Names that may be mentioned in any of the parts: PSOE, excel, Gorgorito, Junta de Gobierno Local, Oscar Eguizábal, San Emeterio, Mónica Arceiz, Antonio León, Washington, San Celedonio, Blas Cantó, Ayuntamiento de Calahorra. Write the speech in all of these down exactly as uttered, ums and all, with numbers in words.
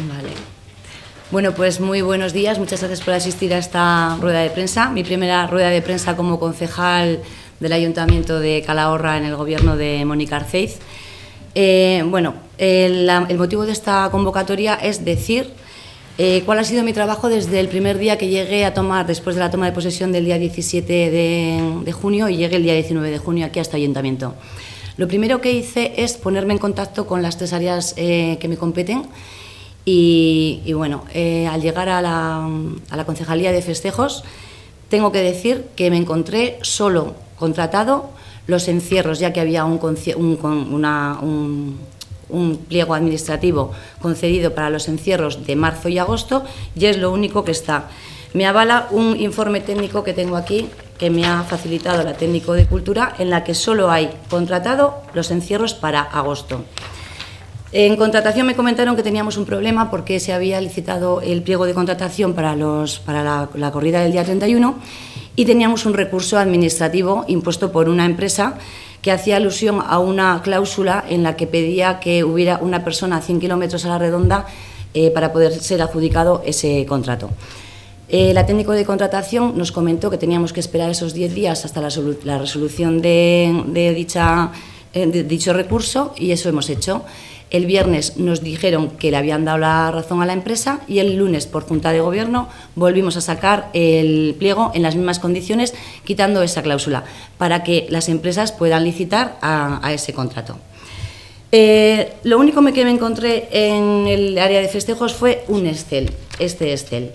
Vale. Bueno, pues muy buenos días, muchas gracias por asistir a esta rueda de prensa. Mi primera rueda de prensa como concejal del Ayuntamiento de Calahorra en el gobierno de Mónica Arceiz. Eh, bueno, el, el motivo de esta convocatoria es decir eh, cuál ha sido mi trabajo desde el primer día que llegué a tomar, después de la toma de posesión del día diecisiete de junio y llegué el día diecinueve de junio aquí a este ayuntamiento. Lo primero que hice es ponerme en contacto con las tres áreas eh, que me competen. Y, y bueno, eh, al llegar a la, a la concejalía de festejos, tengo que decir que me encontré solo contratado los encierros, ya que había un, un, una, un, un pliego administrativo concedido para los encierros de marzo y agosto, y es lo único que está. Me avala un informe técnico que tengo aquí, que me ha facilitado la técnico de cultura, en la que solo hay contratado los encierros para agosto. En contratación me comentaron que teníamos un problema porque se había licitado el pliego de contratación para, los, para la, la corrida del día treinta y uno y teníamos un recurso administrativo impuesto por una empresa que hacía alusión a una cláusula en la que pedía que hubiera una persona a cien kilómetros a la redonda eh, para poder ser adjudicado ese contrato. Eh, la técnico de contratación nos comentó que teníamos que esperar esos diez días hasta la, la resolución de, de, dicha, eh, de dicho recurso y eso hemos hecho. El viernes nos dijeron que le habían dado la razón a la empresa y el lunes, por Junta de Gobierno, volvimos a sacar el pliego en las mismas condiciones, quitando esa cláusula, para que las empresas puedan licitar a, a ese contrato. Eh, lo único que me encontré en el área de festejos fue un Excel, este Excel,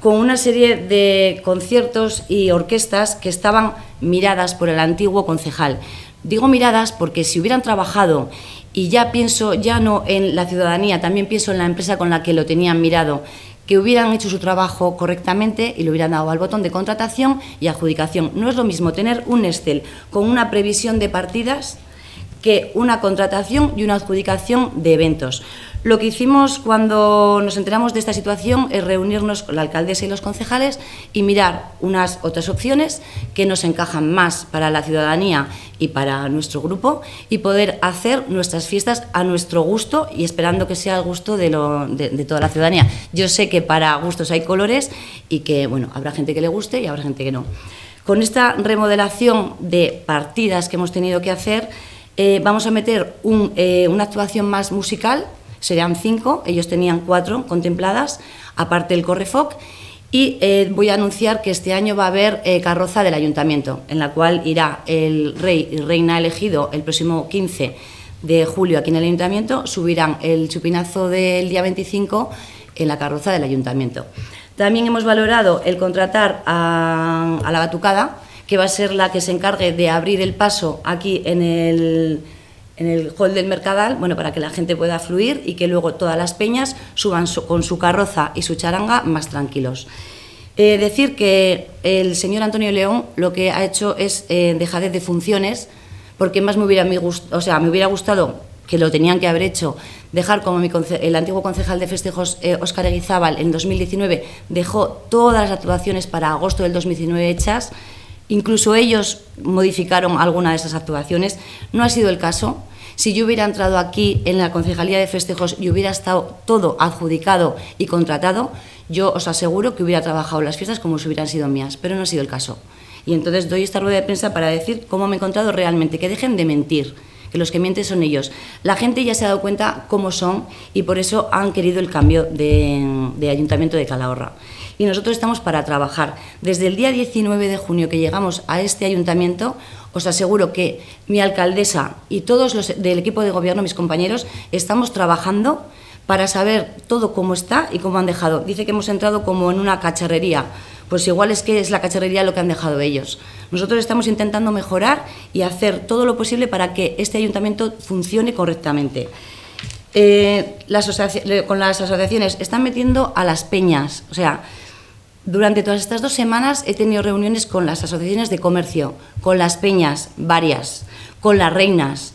con una serie de conciertos y orquestas que estaban miradas por el antiguo concejal. Digo miradas porque si hubieran trabajado, y ya pienso, ya no en la ciudadanía, también pienso en la empresa con la que lo tenían mirado, que hubieran hecho su trabajo correctamente y le hubieran dado al botón de contratación y adjudicación. No es lo mismo tener un Excel con una previsión de partidas que una contratación y una adjudicación de eventos. Lo que hicimos cuando nos enteramos de esta situación es reunirnos con la alcaldesa y los concejales y mirar unas otras opciones que nos encajan más para la ciudadanía y para nuestro grupo y poder hacer nuestras fiestas a nuestro gusto y esperando que sea al gusto de, lo, de, de toda la ciudadanía. Yo sé que para gustos hay colores y que bueno, habrá gente que le guste y habrá gente que no. Con esta remodelación de partidas que hemos tenido que hacer, Eh, vamos a meter un, eh, una actuación más musical, serán cinco, ellos tenían cuatro contempladas, aparte del correfoc, y eh, voy a anunciar que este año va a haber eh, carroza del ayuntamiento, en la cual irá el rey y reina elegido el próximo quince de julio aquí en el ayuntamiento, subirán el chupinazo del día veinticinco en la carroza del ayuntamiento. También hemos valorado el contratar a, a la batucada, que va a ser la que se encargue de abrir el paso aquí en el, en el hall del Mercadal, bueno, para que la gente pueda fluir y que luego todas las peñas suban su, con su carroza y su charanga más tranquilos. Eh, decir que el señor Antonio León lo que ha hecho es eh, dejadez de funciones, porque más me hubiera, mi gust, o sea, me hubiera gustado, que lo tenían que haber hecho, dejar como mi conce, el antiguo concejal de festejos, eh, Oscar Eguizábal, en dos mil diecinueve dejó todas las actuaciones para agosto del dos mil diecinueve hechas. Incluso ellos modificaron alguna de esas actuaciones. No ha sido el caso. Si yo hubiera entrado aquí en la concejalía de festejos y hubiera estado todo adjudicado y contratado, yo os aseguro que hubiera trabajado las fiestas como si hubieran sido mías, pero no ha sido el caso. Y entonces doy esta rueda de prensa para decir cómo me he encontrado realmente, que dejen de mentir, que los que mienten son ellos. La gente ya se ha dado cuenta cómo son y por eso han querido el cambio de, de Ayuntamiento de Calahorra. Y nosotros estamos para trabajar. Desde el día diecinueve de junio que llegamos a este ayuntamiento, os aseguro que mi alcaldesa y todos los del equipo de gobierno, mis compañeros, estamos trabajando para saber todo cómo está y cómo han dejado. Dice que hemos entrado como en una cacharrería. Pues igual es que es la cacharrería lo que han dejado ellos. Nosotros estamos intentando mejorar y hacer todo lo posible para que este ayuntamiento funcione correctamente. Eh, las con las asociaciones están metiendo a las peñas, o sea, durante todas estas dos semanas he tenido reuniones con las asociaciones de comercio, con las peñas, varias, con las reinas,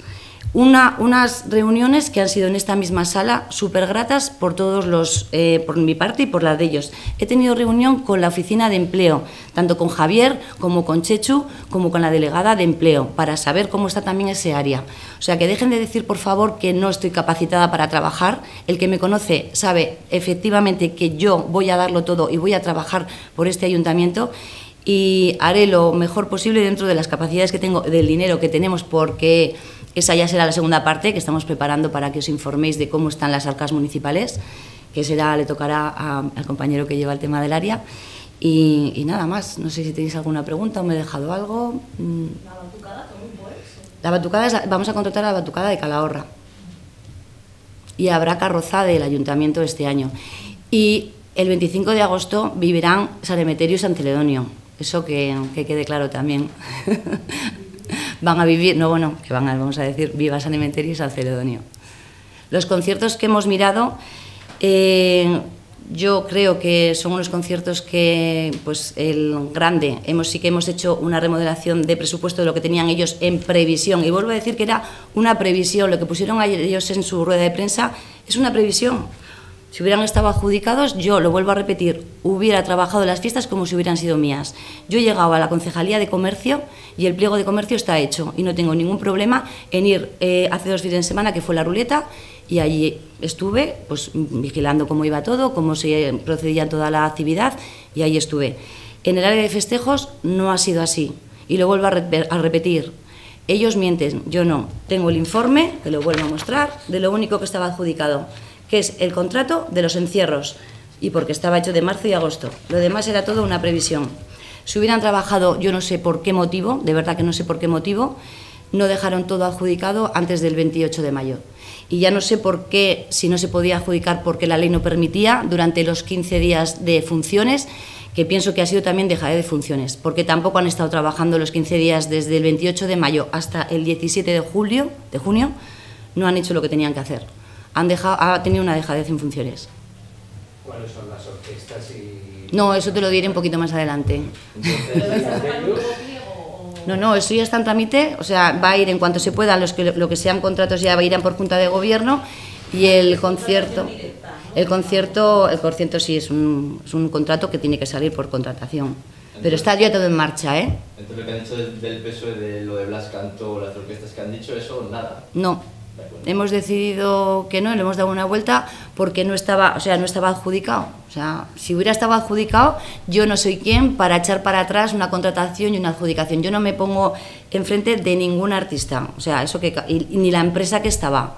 Una, unas reuniones que han sido en esta misma sala súper gratas por todos los, eh, por mi parte y por la de ellos. He tenido reunión con la oficina de empleo, tanto con Javier como con Chechu, como con la delegada de empleo, para saber cómo está también ese área. O sea, que dejen de decir, por favor, que no estoy capacitada para trabajar. El que me conoce sabe efectivamente que yo voy a darlo todo y voy a trabajar por este ayuntamiento. Y haré lo mejor posible dentro de las capacidades que tengo, del dinero que tenemos, porque esa ya será la segunda parte que estamos preparando para que os informéis de cómo están las arcas municipales, que será, le tocará a, al compañero que lleva el tema del área. Y, y nada más, no sé si tenéis alguna pregunta o me he dejado algo. ¿La batucada también puede ser? La batucada es la, vamos a contratar a la batucada de Calahorra. Y habrá carroza del ayuntamiento este año. Y el veinticinco de agosto vivirán San Emeterio y San Celedonio. Eso que, que quede claro también. Van a vivir, no, bueno, que van a, vamos a decir, viva San Emeterio y San Celedonio. Los conciertos que hemos mirado, eh, yo creo que son unos conciertos que, pues, el grande, hemos, sí que hemos hecho una remodelación de presupuesto de lo que tenían ellos en previsión. Y vuelvo a decir que era una previsión, lo que pusieron ayer ellos en su rueda de prensa es una previsión. Si hubieran estado adjudicados, yo, lo vuelvo a repetir, hubiera trabajado las fiestas como si hubieran sido mías. Yo he llegado a la Concejalía de Comercio y el pliego de comercio está hecho y no tengo ningún problema en ir eh, hace dos fines de semana, que fue la ruleta, y allí estuve pues vigilando cómo iba todo, cómo se procedía toda la actividad, y ahí estuve. En el área de festejos no ha sido así, y lo vuelvo a, re a repetir. Ellos mienten, yo no. Tengo el informe, que lo vuelvo a mostrar, de lo único que estaba adjudicado, que es el contrato de los encierros, y porque estaba hecho de marzo y agosto. Lo demás era todo una previsión. Si hubieran trabajado, yo no sé por qué motivo, de verdad que no sé por qué motivo, no dejaron todo adjudicado antes del veintiocho de mayo. Y ya no sé por qué, si no se podía adjudicar porque la ley no permitía, durante los quince días de funciones, que pienso que ha sido también dejadez de funciones, porque tampoco han estado trabajando los quince días desde el veintiocho de mayo hasta el diecisiete de julio, de junio, no han hecho lo que tenían que hacer. Han dejado, ha tenido una dejadez en funciones. ¿Cuáles son las orquestas y...? No, eso te lo diré un poquito más adelante. No, no, eso ya está en trámite, o sea, va a ir en cuanto se puedan, los que, lo que sean contratos ya irán por Junta de Gobierno, y el concierto, el concierto, el concierto sí es un, es un contrato que tiene que salir por contratación. Pero está ya todo en marcha, ¿eh? Entonces lo que han hecho del, del P S O E, de lo de Blas Cantó, las orquestas que han dicho, eso nada. No. Hemos decidido que no, le hemos dado una vuelta porque no estaba, o sea, no estaba adjudicado. O sea, si hubiera estado adjudicado, yo no soy quien para echar para atrás una contratación y una adjudicación. Yo no me pongo enfrente de ningún artista, o sea, eso que y, ni la empresa que estaba,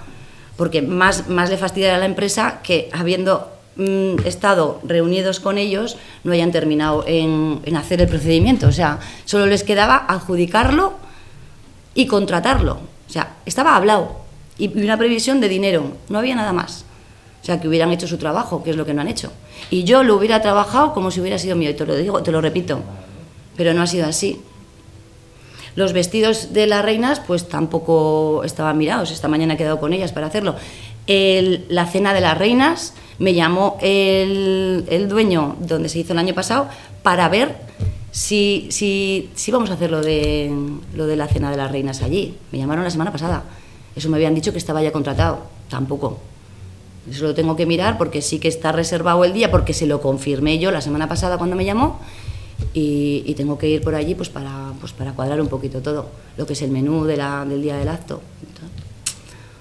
porque más, más le fastidia a la empresa que habiendo mmm, estado reunidos con ellos no hayan terminado en, en hacer el procedimiento. O sea, solo les quedaba adjudicarlo y contratarlo. O sea, estaba hablado. Y una previsión de dinero, no había nada más. O sea, que hubieran hecho su trabajo, que es lo que no han hecho. Y yo lo hubiera trabajado como si hubiera sido mío, y te lo digo, te lo repito, pero no ha sido así. Los vestidos de las reinas, pues tampoco estaban mirados, esta mañana he quedado con ellas para hacerlo. El, la cena de las reinas, me llamó el, el dueño, donde se hizo el año pasado, para ver si, si, si vamos a hacer lo de, lo de la cena de las reinas allí. Me llamaron la semana pasada. Eso me habían dicho que estaba ya contratado, tampoco. Eso lo tengo que mirar porque sí que está reservado el día, porque se lo confirmé yo la semana pasada cuando me llamó, y, y tengo que ir por allí pues para, pues para cuadrar un poquito todo, lo que es el menú de la, del día del acto.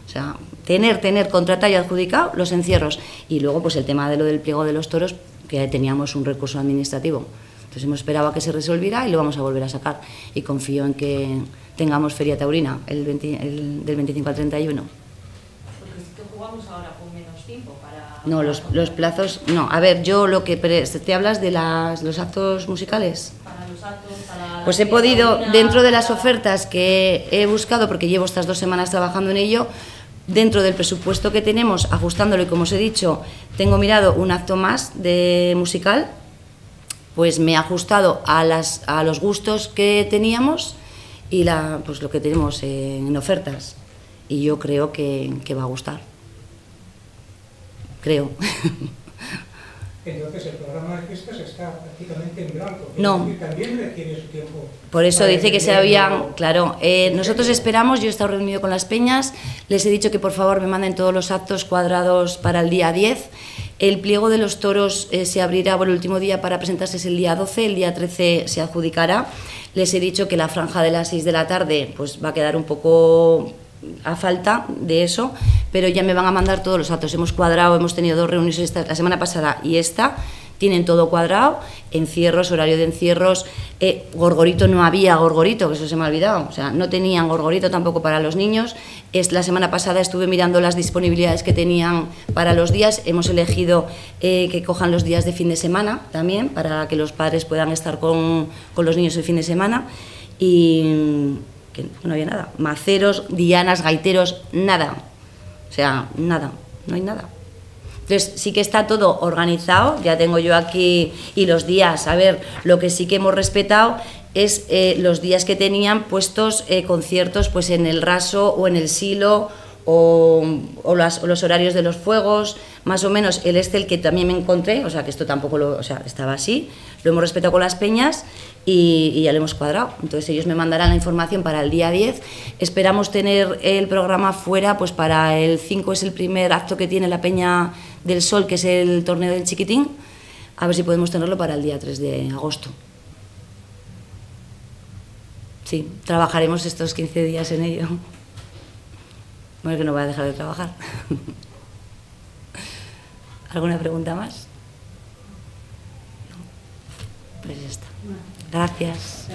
O sea, tener, tener contratado y adjudicado los encierros. Y luego pues el tema de lo del pliego de los toros, que teníamos un recurso administrativo. Entonces hemos esperado a que se resolviera y lo vamos a volver a sacar. Y confío en que tengamos feria taurina el veinte, el, del veinticinco al treinta y uno. Porque es que jugamos ahora con menos tiempo para... No, los, los plazos... No, a ver, yo lo que... ¿Te hablas de las, los actos musicales? Para los actos, para... Pues he podido, taurina, dentro de las ofertas que he buscado, porque llevo estas dos semanas trabajando en ello, dentro del presupuesto que tenemos, ajustándolo, y como os he dicho, tengo mirado un acto más de musical, pues me he ajustado a, las, a los gustos que teníamos y la, pues lo que tenemos en ofertas. Y yo creo que, que va a gustar. Creo. Entonces el programa de fiestas está prácticamente en blanco. No. Y también requiere su tiempo. Por eso dice que se habían... Claro, eh, nosotros esperamos, yo he estado reunido con las peñas, les he dicho que por favor me manden todos los actos cuadrados para el día diez. El pliego de los toros eh, se abrirá por el último día para presentarse el día doce, el día trece se adjudicará. Les he dicho que la franja de las seis de la tarde pues va a quedar un poco... a falta de eso, pero ya me van a mandar todos los datos. Hemos cuadrado, hemos tenido dos reuniones esta, la semana pasada y esta, tienen todo cuadrado, encierros, horario de encierros, eh, gorgorito no había gorgorito, que eso se me ha olvidado, o sea, no tenían gorgorito tampoco para los niños. Es, la semana pasada estuve mirando las disponibilidades que tenían para los días, hemos elegido eh, que cojan los días de fin de semana también, para que los padres puedan estar con, con los niños el fin de semana y... que no había nada, maceros, dianas, gaiteros, nada, o sea, nada, no hay nada. Entonces sí que está todo organizado, ya tengo yo aquí, y los días, a ver, lo que sí que hemos respetado es eh, los días que tenían puestos eh, conciertos pues en el raso o en el silo, o, o, las, o los horarios de los fuegos, más o menos el este, el que también me encontré, o sea, que esto tampoco lo, o sea, estaba así, lo hemos respetado con las peñas, y, y ya lo hemos cuadrado. Entonces ellos me mandarán la información para el día diez, esperamos tener el programa fuera, pues para el cinco es el primer acto que tiene la Peña del Sol, que es el torneo del chiquitín, a ver si podemos tenerlo para el día tres de agosto. Sí, trabajaremos estos quince días en ello. Bueno, que no voy a dejar de trabajar. ¿Alguna pregunta más? No. Pues ya está. Gracias.